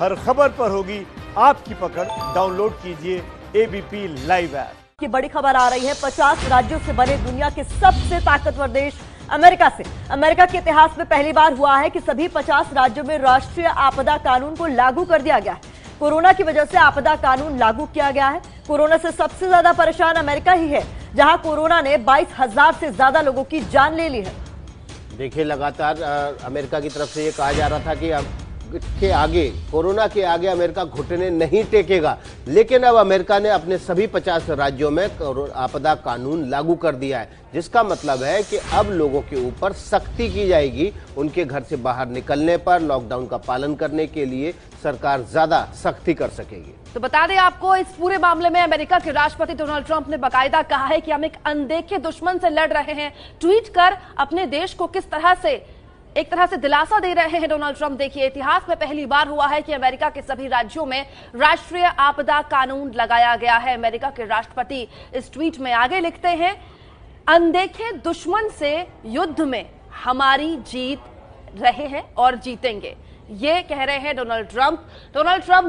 हर खबर पर होगी आपकी पकड़। डाउनलोड कीजिए एबीपी लाइव ऐप। की बड़ी खबर आ रही है, 50 राज्यों से बने दुनिया के सबसे ताकतवर देश अमेरिका से। अमेरिका के इतिहास में पहली बार हुआ है कि सभी 50 राज्यों में राष्ट्रीय आपदा कानून को लागू कर दिया गया है। कोरोना की वजह से आपदा कानून लागू किया गया है। कोरोना से सबसे ज्यादा परेशान अमेरिका ही है, जहाँ कोरोना ने 22,000 से ज्यादा लोगों की जान ले ली है। देखिए, लगातार अमेरिका की तरफ से ये कहा जा रहा था कि के आगे, कोरोना के आगे अमेरिका घुटने नहीं टेकेगा, लेकिन अब अमेरिका ने अपने सभी 50 राज्यों में आपदा कानून लागू कर दिया है, जिसका मतलब है कि अब लोगों के ऊपर सख्ती की जाएगी। उनके घर से बाहर निकलने पर लॉकडाउन का पालन करने के लिए सरकार ज्यादा सख्ती कर सकेगी। तो बता दें आपको, इस पूरे मामले में अमेरिका के राष्ट्रपति डोनाल्ड ट्रंप ने बाकायदा कहा है कि हम एक अनदेखे दुश्मन से लड़ रहे हैं। ट्वीट कर अपने देश को किस तरह से एक तरह से दिलासा दे रहे हैं डोनाल्ड ट्रंप। देखिए, इतिहास में पहली बार हुआ है कि अमेरिका के सभी राज्यों में राष्ट्रीय आपदा कानून लगाया गया है। अमेरिका के राष्ट्रपति इस ट्वीट में आगे लिखते हैं, अनदेखे दुश्मन से युद्ध में हमारी जीत रहे हैं और जीतेंगे। ये कह रहे हैं डोनाल्ड ट्रंप,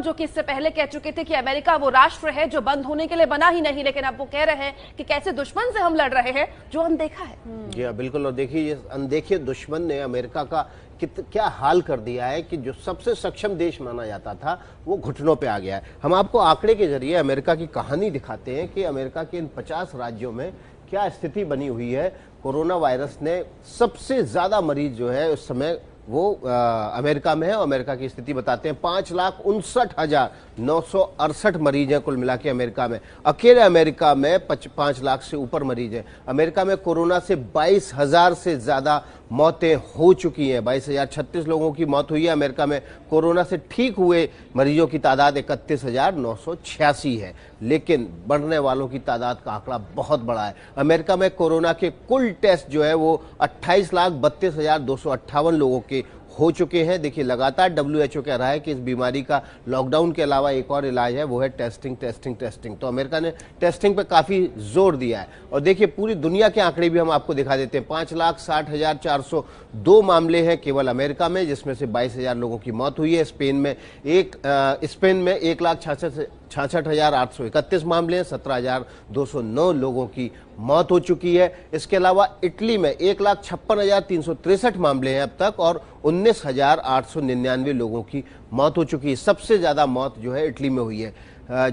जो कि इससे पहले कह चुके थे कि अमेरिका वो राष्ट्र है जो बंद होने के लिए बना ही नहीं, लेकिन अब वो कह रहे हैं कि कैसे दुश्मन से हम लड़ रहे हैं जो अनदेखा है। जी बिल्कुल, और देखिए ये अनदेखे दुश्मन ने अमेरिका का क्या हाल कर दिया है कि जो सबसे सक्षम देश माना जाता था वो घुटनों पे आ गया है। हम आपको आंकड़े के जरिए अमेरिका की कहानी दिखाते हैं कि अमेरिका के इन 50 राज्यों में क्या स्थिति बनी हुई है। कोरोना वायरस ने सबसे ज्यादा मरीज जो है उस समय वो अमेरिका में है, और अमेरिका की स्थिति बताते हैं। 5,59,968 मरीज हैं कुल मिला के अमेरिका में। अकेले अमेरिका में 5 लाख से ऊपर मरीज हैं। अमेरिका में कोरोना से 22,000 से ज़्यादा मौतें हो चुकी हैं। 22,036 लोगों की मौत हुई है अमेरिका में। कोरोना से ठीक हुए मरीजों की तादाद 31,986 है, लेकिन बढ़ने वालों की तादाद का आंकड़ा बहुत बड़ा है। अमेरिका में कोरोना के कुल टेस्ट जो है वो 28,32,258 लोगों के हो चुके हैं। देखिए, लगातार WHO कह रहा है कि इस बीमारी का लॉकडाउन के अलावा एक और इलाज है, वो है टेस्टिंग। तो अमेरिका ने टेस्टिंग पे काफी जोर दिया है। और देखिए, पूरी दुनिया के आंकड़े भी हम आपको दिखा देते हैं। 5,60,402 मामले हैं केवल अमेरिका में, जिसमें से 22,000 लोगों की मौत हुई है। स्पेन में 1,66,831 मामले हैं, 17,209 लोगों की मौत हो चुकी है। इसके अलावा इटली में 1,56,363 मामले हैं अब तक, और 19,899 लोगों की मौत हो चुकी है। सबसे ज्यादा मौत जो है इटली में हुई है।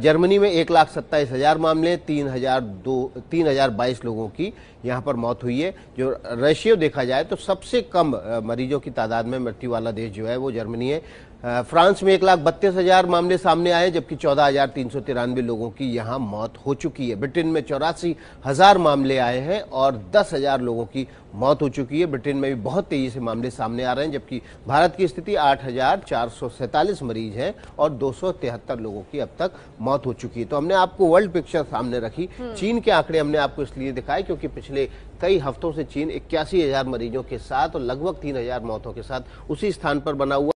जर्मनी में 1,27,000 मामले, 3,022 लोगों की यहाँ पर मौत हुई है। जो रेशियो देखा जाए तो सबसे कम मरीजों की तादाद में मृत्यु वाला देश जो है वो जर्मनी है। फ्रांस में 1,32,000 मामले सामने आए, जबकि 14,393 लोगों की यहाँ मौत हो चुकी है। ब्रिटेन में 84,000 मामले आए हैं और 10,000 लोगों की मौत हो चुकी है। ब्रिटेन में भी बहुत तेजी से मामले सामने आ रहे हैं, जबकि भारत की स्थिति 8,447 मरीज हैं और 273 लोगों की अब तक मौत हो चुकी है। तो हमने आपको वर्ल्ड पिक्चर सामने रखी। चीन के आंकड़े हमने आपको इसलिए दिखाए क्योंकि पिछले कई हफ्तों से चीन 81,000 मरीजों के साथ और लगभग 3,000 मौतों के साथ उसी स्थान पर बना हुआ